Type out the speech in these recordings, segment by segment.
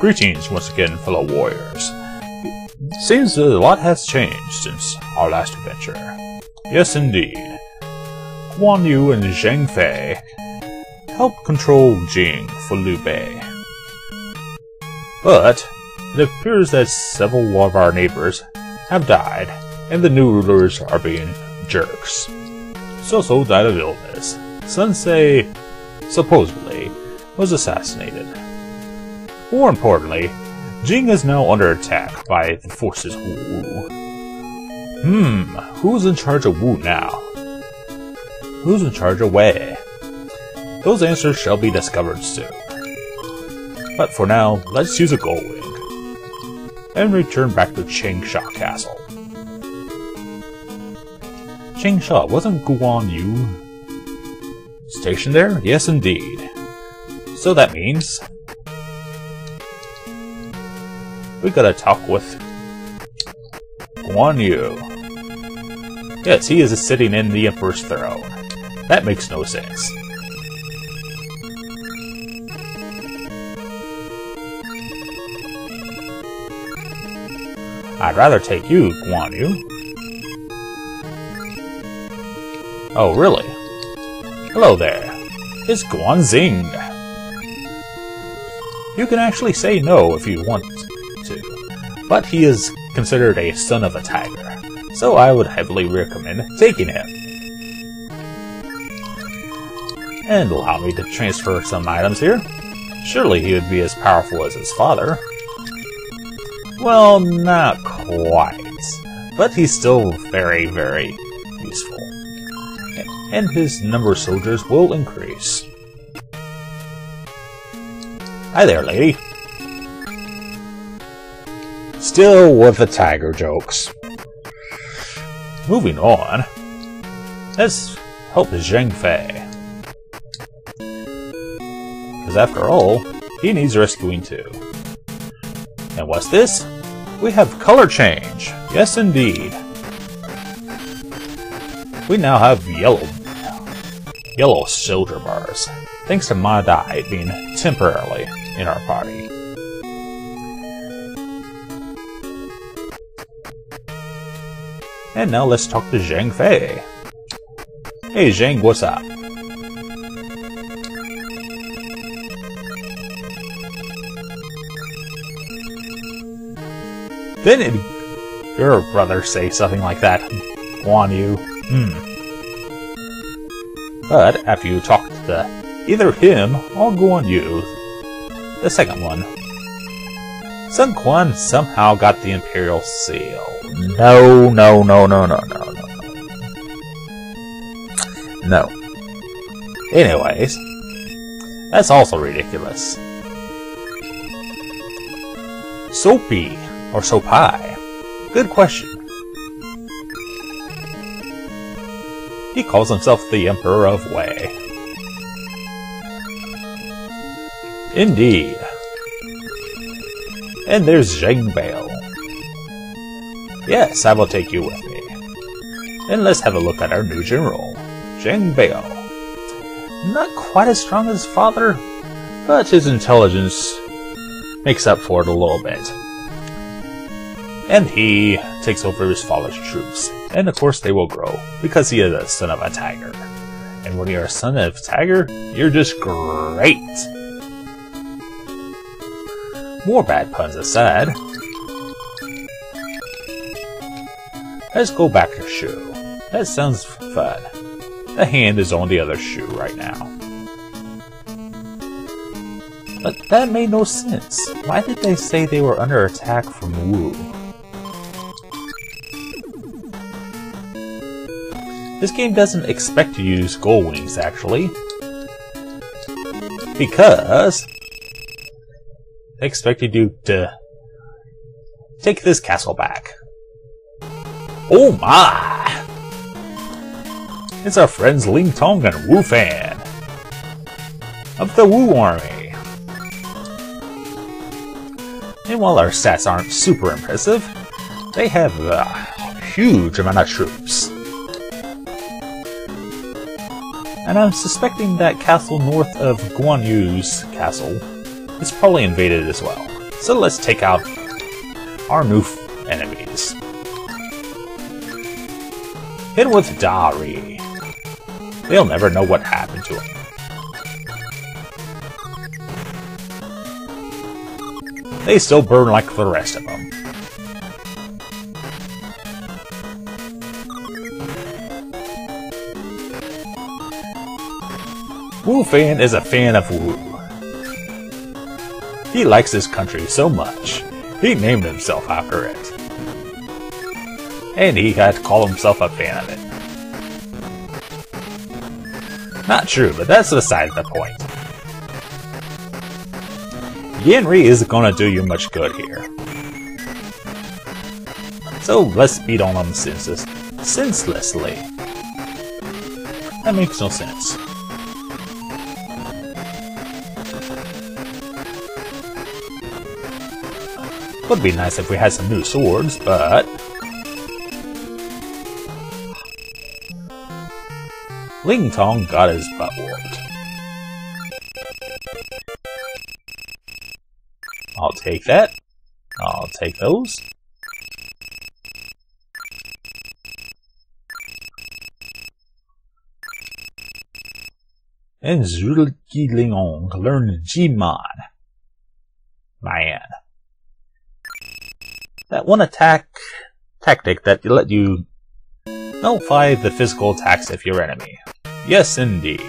Greetings once again, fellow warriors. Seems that a lot has changed since our last adventure. Yes, indeed. Guan Yu and Zhang Fei helped control Jing for Liu Bei. But it appears that several of our neighbors have died, and the new rulers are being jerks. So died of illness. Sun Ce, supposedly, was assassinated. More importantly, Jing is now under attack by the forces Wu Wu. Who's in charge of Wu now? Who's in charge of Wei? Those answers shall be discovered soon. But for now, let's use a gold wing and return back to Changsha Castle. Changsha, wasn't Guan Yu stationed there? Yes, indeed. So that means we gotta talk with Guan Yu. Yes, he is sitting in the Emperor's throne. That makes no sense. I'd rather take you, Guan Yu. Oh, really? Hello there. It's Guan Xing. You can actually say no if you want to, but he is considered a son of a tiger, so I would heavily recommend taking him. And allow me to transfer some items here. Surely he would be as powerful as his father. Well, not quite, but he's still very, very useful. And his number of soldiers will increase. Hi there, lady. Still with the tiger jokes. Moving on. Let's help Zhang Fei. Because after all, he needs rescuing too. And what's this? We have color change. Yes, indeed. We now have yellow soldier bars, thanks to Ma Dai being temporarily in our party. And now let's talk to Zhang Fei. Hey Zhang, what's up? Didn't your brother say something like that, Guan Yu? But after you talk to either him or Guan Yu, the second one, Sun Quan somehow got the Imperial Seal. No. Anyways, that's also ridiculous. Soapy or Sopai? Good question. He calls himself the Emperor of Wei. Indeed. And there's Zheng Bao. Yes, I will take you with me. And let's have a look at our new general, Zheng Bao. Not quite as strong as his father, but his intelligence makes up for it a little bit. And he takes over his father's troops. And of course they will grow, because he is a son of a tiger. And when you're a son of a tiger, you're just great! More bad puns aside, let's go back to Shu. That sounds fun. The hand is on the other shoe right now. But that made no sense. Why did they say they were under attack from Wu? This game doesn't expect you to use gold wings, actually, because they expected you to take this castle back. Oh my! It's our friends Ling Tong and Wu Fan of the Wu Army. And while our stats aren't super impressive, they have a huge amount of troops. And I'm suspecting that castle north of Guan Yu's castle is probably invaded as well. So let's take out our new enemies. Hit with Dari. They'll never know what happened to him. They still burn like the rest of them. Wu Fan is a fan of Wu. He likes this country so much, he named himself after it. And he had to call himself a fan of it. Not true, but that's beside the point. Yinri isn't gonna do you much good here. So let's beat on him senselessly. That makes no sense. Would be nice if we had some new swords, but Ling Tong got his butt whooped. I'll take that. I'll take those. And Zhuge Liang learned Jimon. Man. That one attack tactic that let you nullify the physical attacks of your enemy. Yes, indeed.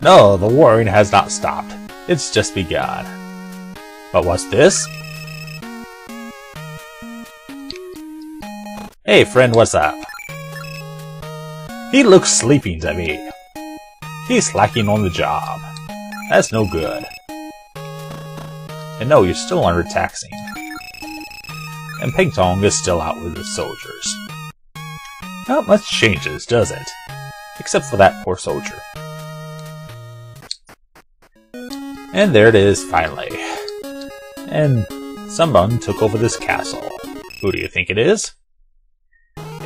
No, the warring has not stopped. It's just begun. But what's this? Hey friend, what's up? He looks sleeping to me. He's slacking on the job. That's no good. And no, you're still under taxing. And Peng Tong is still out with his soldiers. Not much changes, does it? Except for that poor soldier. And there it is, finally. And someone took over this castle. Who do you think it is?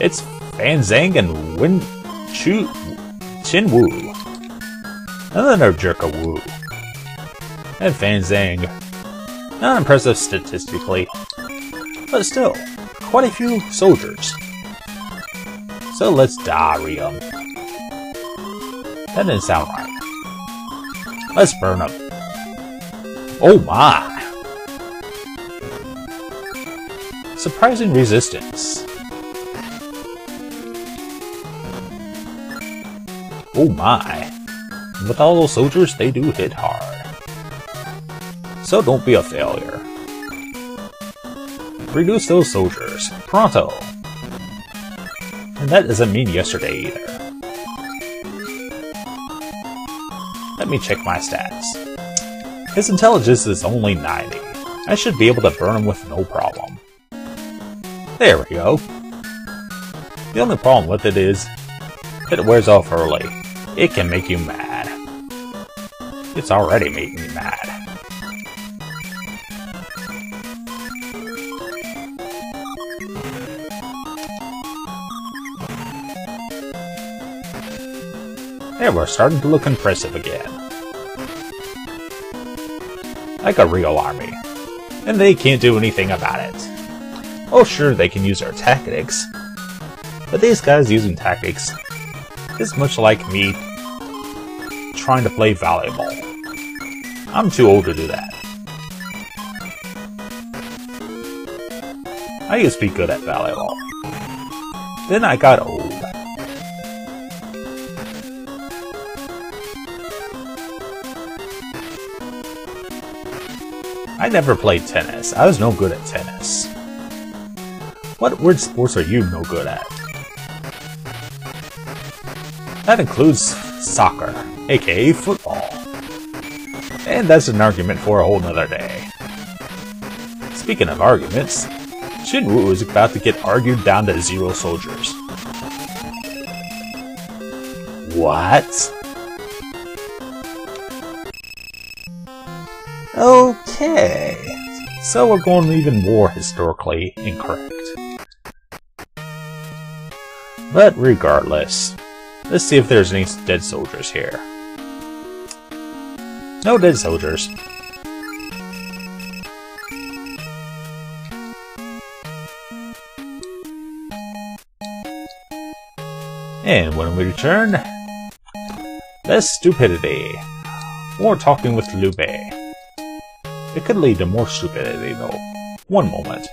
It's Fan Zhang and Win Chu... Shin Woo. Another jerk of Wu. And Fan Zhang. Not impressive statistically, but still, quite a few soldiers. So let's Dari them. That didn't sound right. Let's burn them. Oh my! Surprising resistance. Oh my! With all those soldiers, they do hit hard. So don't be a failure. Reduce those soldiers. Pronto! And that doesn't mean yesterday either. Let me check my stats. His intelligence is only 90. I should be able to burn him with no problem. There we go. The only problem with it is, it wears off early. It can make you mad. It's already making me mad. There, we're starting to look impressive again. Like a real army. And they can't do anything about it. Oh sure, they can use their tactics. But these guys using tactics is much like me trying to play volleyball. I'm too old to do that. I used to be good at volleyball. Then I got old. I never played tennis. I was no good at tennis. What weird sports are you no good at? That includes soccer, aka football. And that's an argument for a whole nother day. Speaking of arguments, Shin Woo is about to get argued down to 0 soldiers. What? Okay, so we're going even more historically incorrect. But regardless, let's see if there's any dead soldiers here. Noted, soldiers. And when we return, less stupidity. More talking with Lupe. It could lead to more stupidity, though. One moment.